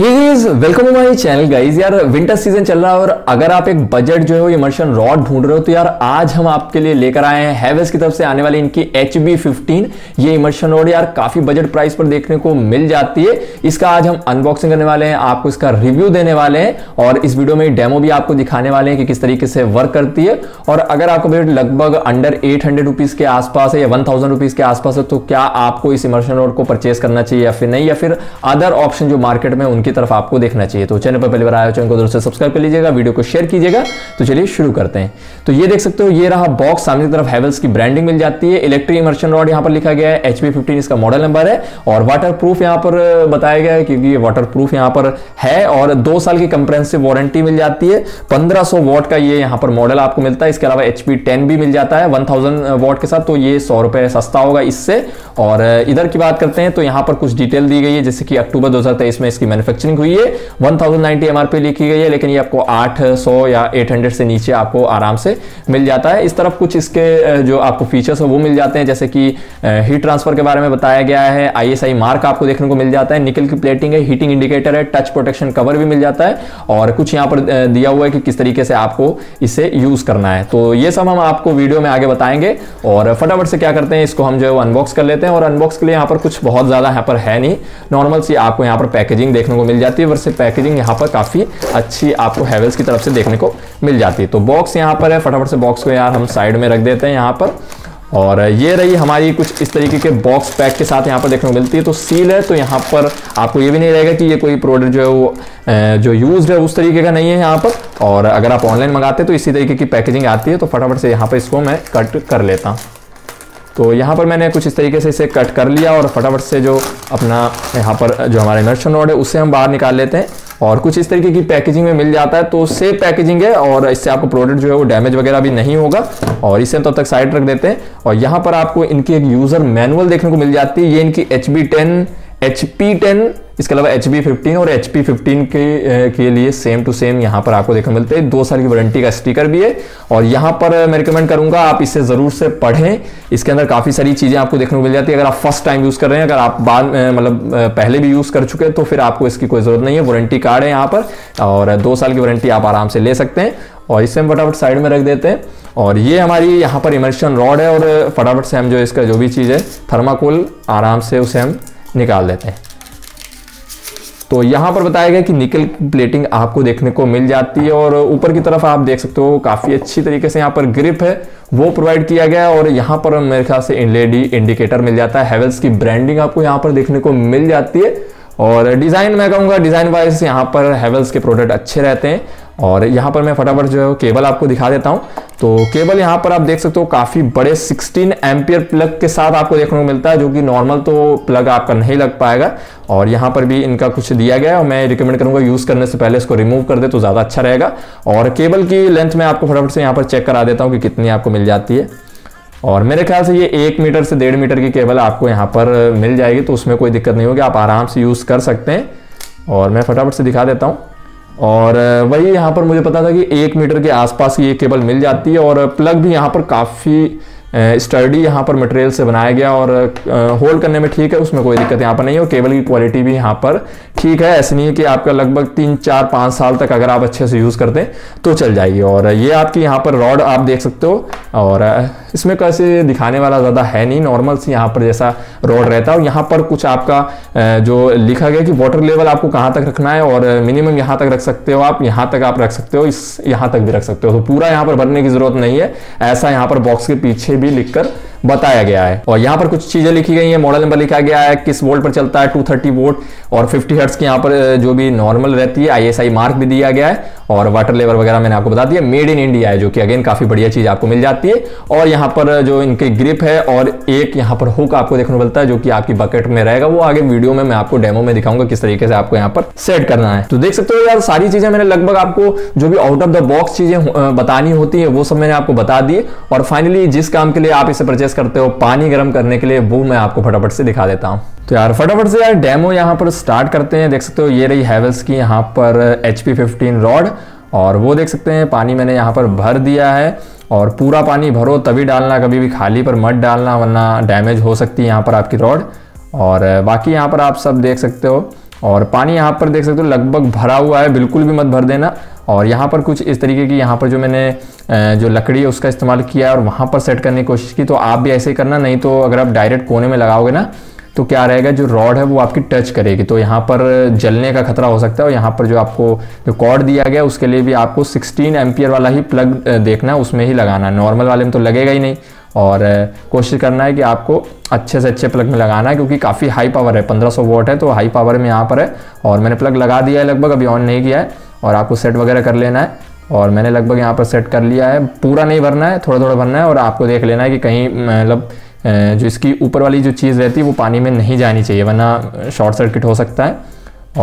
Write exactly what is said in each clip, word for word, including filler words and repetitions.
Welcome my channel guys. यार winter season चल रहा है और अगर आप एक बजट जो है वो इमर्शन रॉड ढूंढ रहे हो तो यार आज हम आपके लिए लेकर आए हैं हैवेल्स की तरफ से आने वाली इनकी एच बी फिफ्टीन। ये इमर्शन रॉड यार काफी बजट प्राइस पर देखने को मिल जाती है। इसका आज हम अनबॉक्सिंग करने वाले हैं, आपको इसका रिव्यू देने वाले हैं और इस वीडियो में डेमो भी आपको दिखाने वाले हैं कि किस तरीके से वर्क करती है। और अगर आपका बजट लगभग अंडर एट हंड्रेड रुपीज के आसपास है या वन थाउजेंड रुपीज के आसपास है तो क्या आपको इस इमर्शन रॉड को परचेस करना चाहिए या फिर नहीं, या फिर अदर ऑप्शन जो मार्केट में की तरफ आपको देखना चाहिए। तो चैनल पर पहली बार आए हो चैनल को जरूर से सब्सक्राइब कर लीजिएगा, वीडियो को शेयर कीजिएगा। तो चलिए शुरू करते हैं। तो ये देख सकते हो, ये रहा बॉक्स, सामने की तरफ हैवेल्स की ब्रांडिंग मिल जाती है। इलेक्ट्रिक इमर्शन रॉड यहाँ पर लिखा गया है, एच बी फिफ्टीन इसका मॉडल नंबर है और वाटरप्रूफ यहाँ पर बताया गया है क्योंकि ये वाटरप्रूफ यहाँ पर है। और दो साल की कंप्रेहेंसिव वारंटी मिल जाती है। पंद्रह सौ वॉट का ये यहाँ पर मॉडल आपको मिलता है। इसके अलावा एच पी टेन भी मिल जाता है वन थाउजेंड वॉट के साथ, तो ये सौ रुपए सस्ता होगा इससे। और इधर की बात करते हैं तो यहाँ पर कुछ डिटेल दी गई है, जैसे कि अक्टूबर दो हजार तेईस में इसकी मैन्युफैक्चरिंग हुई है, वन थाउजेंड नाइंटी एमआरपी लिखी गई है, लेकिन ये आपको आठ सौ या आठ सौ से नीचे आपको आराम से मिल जाता है। इस तरफ कुछ इसके जो आपको फीचर्स है वो मिल जाते हैं, जैसे कि हीट ट्रांसफर के बारे में बताया गया है, आईएसआई मार्क आपको देखने को मिल जाता है, निकल की प्लेटिंग है, हीटिंग इंडिकेटर है, टच प्रोटेक्शन कवर भी मिल जाता है। और कुछ यहाँ पर दिया हुआ है कि किस तरीके से आपको इसे यूज करना है। तो ये सब हम आपको वीडियो में आगे बताएंगे। और फटाफट से क्या करते हैं, इसको हम जो है अनबॉक्स कर लेते हैं। और अनबॉक्स के लिए यहाँ पर कुछ बहुत ज्यादा यहाँ पर है नहीं, नॉर्मल सी आपको यहाँ पर पैकेजिंग देखने को मिल जाती है। वैसे पैकेजिंग यहाँ पर काफी अच्छी आपको हैवेल्स की तरफ से देखने को मिल जाती है। तो बॉक्स यहाँ पर है, फटाफट से बॉक्स को यार हम साइड में रख देते हैं यहाँ पर। और ये रही हमारी कुछ इस तरीके के बॉक्स पैक के साथ यहाँ पर देखने को मिलती है। तो सील है, तो यहाँ पर आपको ये भी नहीं रहेगा कि ये कोई प्रोडक्ट जो है वो जो यूज्ड है उस तरीके का नहीं है यहाँ पर। और अगर आप ऑनलाइन मंगाते हैं तो इसी तरीके की पैकेजिंग आती है। तो फटाफट से यहाँ पर इसको मैं कट कर लेता हूँ। तो यहाँ पर मैंने कुछ इस तरीके से इसे कट कर लिया और फटाफट से जो अपना यहाँ पर जो हमारा इमर्शन रॉड है उसे हम बाहर निकाल लेते हैं। और कुछ इस तरीके की पैकेजिंग में मिल जाता है, तो सेफ पैकेजिंग है और इससे आपको प्रोडक्ट जो है वो डैमेज वगैरह भी नहीं होगा। और इसे हम तब तक साइड रख देते हैं। और यहाँ पर आपको इनकी एक यूज़र मैनुअल देखने को मिल जाती है। ये इनकी H B ten, H P ten, इसके अलावा एच बी फिफ्टीन और एच पी फिफ्टीन के के लिए सेम टू सेम यहाँ पर आपको देखने को मिलते हैं। दो साल की वारंटी का स्टिकर भी है। और यहाँ पर मैं रिकमेंड करूँगा आप इसे ज़रूर से पढ़ें, इसके अंदर काफ़ी सारी चीज़ें आपको देखने को मिल जाती है। अगर आप फर्स्ट टाइम यूज़ कर रहे हैं, अगर आप बाद मतलब पहले भी यूज़ कर चुके हैं तो फिर आपको इसकी कोई ज़रूरत नहीं है। वारंटी कार्ड है यहाँ पर और दो साल की वारंटी आप आराम से ले सकते हैं। और इसे हम फटाफट साइड में रख देते हैं। और ये हमारी यहाँ पर इमर्शन रॉड है और फटाफट से हम जो इसका जो भी चीज़ है थर्माकोल आराम से उसे हम निकाल देते हैं। तो यहाँ पर बताया गया कि निकल प्लेटिंग आपको देखने को मिल जाती है और ऊपर की तरफ आप देख सकते हो काफ़ी अच्छी तरीके से यहाँ पर ग्रिप है वो प्रोवाइड किया गया है। और यहाँ पर मेरे ख्याल से एलईडी इंडिकेटर मिल जाता है, हैवेल्स की ब्रांडिंग आपको यहाँ पर देखने को मिल जाती है। और डिज़ाइन मैं कहूँगा डिज़ाइन वाइज यहाँ पर हैवेल्स के प्रोडक्ट अच्छे रहते हैं। और यहाँ पर मैं फटाफट जो है केबल आपको दिखा देता हूँ। तो केबल यहाँ पर आप देख सकते हो काफ़ी बड़े सिक्सटीन एम्पियर प्लग के साथ आपको देखने को मिलता है, जो कि नॉर्मल तो प्लग आपका नहीं लग पाएगा। और यहाँ पर भी इनका कुछ दिया गया है और मैं रिकमेंड करूँगा यूज़ करने से पहले इसको रिमूव कर दे तो ज़्यादा अच्छा रहेगा। और केबल की लेंथ मैं आपको फटाफट से यहाँ पर चेक करा देता हूँ कि कितनी आपको मिल जाती है। और मेरे ख्याल से ये एक मीटर से डेढ़ मीटर की केबल आपको यहाँ पर मिल जाएगी, तो उसमें कोई दिक्कत नहीं होगी, आप आराम से यूज़ कर सकते हैं। और मैं फटाफट से दिखा देता हूँ। और वही यहाँ पर मुझे पता था कि एक मीटर के आसपास की ये केबल मिल जाती है। और प्लग भी यहाँ पर काफ़ी स्टर्डी यहाँ पर मटेरियल से बनाया गया और होल्ड करने में ठीक है, उसमें कोई दिक्कत यहाँ पर नहीं है। और केबल की क्वालिटी भी यहाँ पर ठीक है, ऐसे नहीं है कि आपका लगभग तीन चार पाँच साल तक अगर आप अच्छे से यूज़ करते हैं तो चल जाएगी। और ये आपकी यहाँ पर रॉड आप देख सकते हो और इसमें कैसे दिखाने वाला ज़्यादा है नहीं, नॉर्मल सी यहाँ पर जैसा रॉड रहता है। और यहाँ पर कुछ आपका जो लिखा गया कि वाटर लेवल आपको कहाँ तक रखना है और मिनिमम यहाँ तक रख सकते हो आप, यहाँ तक आप रख सकते हो, इस यहाँ तक भी रख सकते हो, तो पूरा यहाँ पर भरने की ज़रूरत नहीं है, ऐसा यहाँ पर बॉक्स के पीछे भी लिखकर बताया गया है। और यहाँ पर कुछ चीज़ें लिखी गई हैं, मॉडल नंबर लिखा गया है, किस वोल्ट पर चलता है, टू थर्टी वोल्ट और फिफ्टी हर्ट्स की यहाँ पर जो भी नॉर्मल रहती है, आईएसआई मार्क भी दिया गया है। और वाटर लेवल वगैरह मैंने आपको बता दिया, मेड इन इंडिया है, जो कि अगेन काफ़ी बढ़िया चीज़ आपको मिल जाती है। और यहाँ पर जो इनकी ग्रिप है और एक यहाँ पर हुक आपको देखने को मिलता है, जो कि आपकी बकेट में रहेगा, वो आगे वीडियो में मैं आपको डेमो में दिखाऊंगा किस तरीके से आपको यहाँ पर सेट करना है। तो देख सकते हो यार सारी चीज़ें मैंने लगभग आपको जो भी आउट ऑफ द बॉक्स चीज़ें बतानी होती है वो सब मैंने आपको बता दी। और फाइनली जिस काम के लिए आप इसे परचेस करते हो, पानी गर्म करने के लिए, वो मैं आपको फटाफट से दिखा देता हूँ। तो यार फटाफट से यार डेमो यहाँ पर स्टार्ट करते हैं। देख सकते हो ये रही हैवेल्स की यहाँ पर एच पी फिफ्टीन रॉड और वो देख सकते हैं पानी मैंने यहाँ पर भर दिया है। और पूरा पानी भरो तभी डालना, कभी भी खाली पर मत डालना वरना डैमेज हो सकती है यहाँ पर आपकी रॉड। और बाकी यहाँ पर आप सब देख सकते हो और पानी यहाँ पर देख सकते हो लगभग भरा हुआ है, बिल्कुल भी मत भर देना। और यहाँ पर कुछ इस तरीके की यहाँ पर जो मैंने जो लकड़ी है उसका इस्तेमाल किया और वहाँ पर सेट करने की कोशिश की। तो आप भी ऐसे ही करना, नहीं तो अगर आप डायरेक्ट कोने में लगाओगे ना तो क्या रहेगा, जो रॉड है वो आपकी टच करेगी तो यहाँ पर जलने का खतरा हो सकता है। और यहाँ पर जो आपको जो कॉर्ड दिया गया उसके लिए भी आपको सोलह एम्पियर वाला ही प्लग देखना, उसमें ही लगाना, नॉर्मल वाले में तो लगेगा ही नहीं। और कोशिश करना है कि आपको अच्छे से अच्छे प्लग में लगाना है क्योंकि काफ़ी हाई पावर है, पंद्रह सौ वॉट है तो हाई पावर में यहाँ पर है। और मैंने प्लग लगा दिया है लगभग, अभी ऑन नहीं किया है। और आपको सेट वगैरह कर लेना है और मैंने लगभग यहाँ पर सेट कर लिया है, पूरा नहीं भरना है, थोड़ा थोड़ा भरना है। और आपको देख लेना है कि कहीं मतलब जो इसकी ऊपर वाली जो चीज़ रहती है वो पानी में नहीं जानी चाहिए वरना शॉर्ट सर्किट हो सकता है।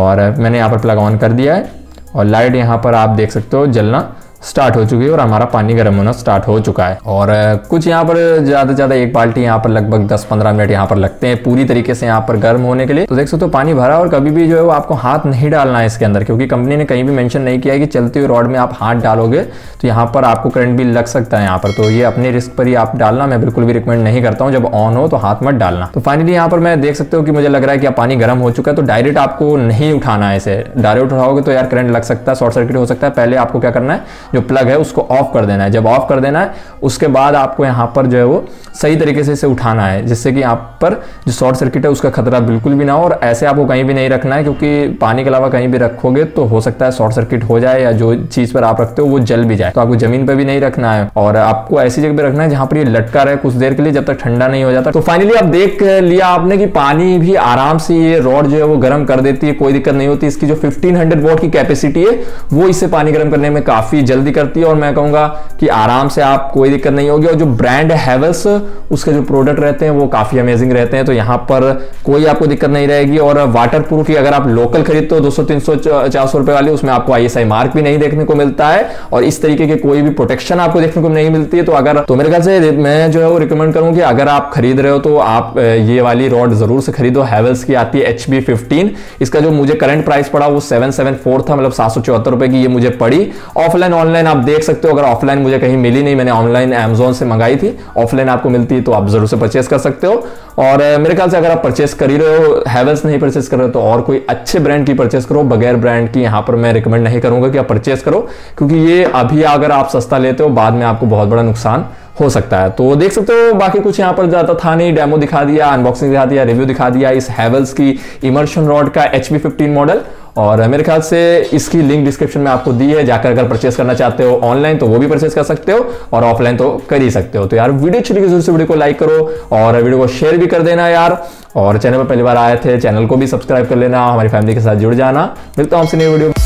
और मैंने यहाँ पर प्लग ऑन कर दिया है और लाइट यहाँ पर आप देख सकते हो जलना स्टार्ट हो चुकी है और हमारा पानी गर्म होना स्टार्ट हो चुका है। और कुछ यहाँ पर ज़्यादा से ज़्यादा एक बाल्टी यहाँ पर लगभग दस पंद्रह मिनट यहाँ पर लगते हैं पूरी तरीके से यहाँ पर गर्म होने के लिए। तो देख सकते हो पानी भरा, और कभी भी जो है वो आपको हाथ नहीं डालना है इसके अंदर क्योंकि कंपनी ने कहीं भी मेंशन नहीं किया है कि चलते हुए रॉड में आप हाथ डालोगे तो यहाँ पर आपको करंट भी लग सकता है यहाँ पर। तो ये अपने रिस्क पर ही आप डालना, मैं बिल्कुल भी रिकमेंड नहीं करता हूँ, जब ऑन हो तो हाथ मत डालना। तो फाइनली यहाँ पर मैं देख सकते हो कि मुझे लग रहा है कि पानी गर्म हो चुका है तो डायरेक्ट आपको नहीं उठाना है इसे। डायरेक्ट उठाओगे तो यार करंट लग सकता है, शॉर्ट सर्किट हो सकता है। पहले आपको क्या करना है, जो प्लग है उसको ऑफ कर देना है। जब ऑफ कर देना है उसके बाद आपको यहाँ पर जो है वो सही तरीके से इसे उठाना है जिससे कि यहाँ पर जो शॉर्ट सर्किट है उसका खतरा बिल्कुल भी ना हो। और ऐसे आपको कहीं भी नहीं रखना है क्योंकि पानी के अलावा कहीं भी रखोगे तो हो सकता है शॉर्ट सर्किट हो जाए या जो चीज़ पर आप रखते हो वो जल भी जाए। तो आपको जमीन पर भी नहीं रखना है और आपको ऐसी जगह पर रखना है जहाँ पर ये लटका रहे कुछ देर के लिए जब तक ठंडा नहीं हो जाता। तो फाइनली आप देख लिया आपने कि पानी भी आराम से ये रॉड जो है वो गर्म कर देती है, कोई दिक्कत नहीं होती। इसकी जो फिफ्टीन हंड्रेड वॉट की कैपेसिटी है वो इससे पानी गर्म करने में काफ़ी जल्दी करती है और मैं कहूँगा कि आराम से आप कोई दिक्कत नहीं होगी। और जो ब्रांड है हैवेल्स उसके जो प्रोडक्ट रहते हैं वो काफ़ी अमेजिंग रहते हैं तो यहाँ पर कोई आपको दिक्कत नहीं रहेगी। और वाटर प्रूफ ही अगर आप लोकल खरीदते हो दो सौ तीन सौ चार सौ रुपये वाली, उसमें आपको आई एस आई मार्क भी नहीं देखने को मिलता है और इस तरीके की कोई भी प्रोटेक्शन आपको देखने को नहीं मिलती है। तो अगर तो मेरे ख्याल से मैं जो है वो रिकमेंड करूँगी अगर आप खरीद रहे हो तो आप ये वाली रॉड जरूर से खरीदो। हैवेल्स की आती है एच बी फिफ्टीन, इसका जो मुझे करंट प्राइस पड़ा वो सेवन सेवन फोर था, मतलब सात सौ चौहत्तर रुपये की ये मुझे पड़ी। ऑफलाइन ऑनलाइन आप देख सकते हो, अगर ऑफलाइन मुझे कहीं मिली नहीं, मैंने ऑनलाइन अमेजोन से मंगाई थी, ऑफलाइन आपको मिलती है तो आप जरूर से परचेस कर सकते हो। और मेरे ख्याल से अगर आप परचेस कर ही रहे हो, हैवेल्स नहीं परचेस कर रहे हो तो और कोई अच्छे ब्रांड की परचेस करो, बगैर ब्रांड की यहाँ पर मैं रिकमेंड नहीं करूंगा कि आप परचेस करो क्योंकि ये अभी अगर आप सस्ता लेते हो बाद में आपको बहुत बड़ा नुकसान हो सकता है। तो देख सकते हो बाकी कुछ यहाँ पर ज़्यादा था नहीं, डेमो दिखा दिया, अनबॉक्सिंग दिखा दिया, रिव्यू दिखा दिया इस हैवेल्स की इमर्शन रॉड का एच बी फिफ्टीन मॉडल। और मेरे ख्याल से इसकी लिंक डिस्क्रिप्शन में आपको दी है, जाकर अगर परचेस करना चाहते हो ऑनलाइन तो वो भी परचेस कर सकते हो और ऑफलाइन तो कर ही सकते हो। तो यार वीडियो अच्छी लगी जरूर वीडियो को लाइक करो और वीडियो को शेयर भी कर देना यार। और चैनल पर पहली बार आए थे चैनल को भी सब्सक्राइब कर लेना, हमारी फैमिली के साथ जुड़ जाना। मिलता हूँ आपसे नई वीडियो।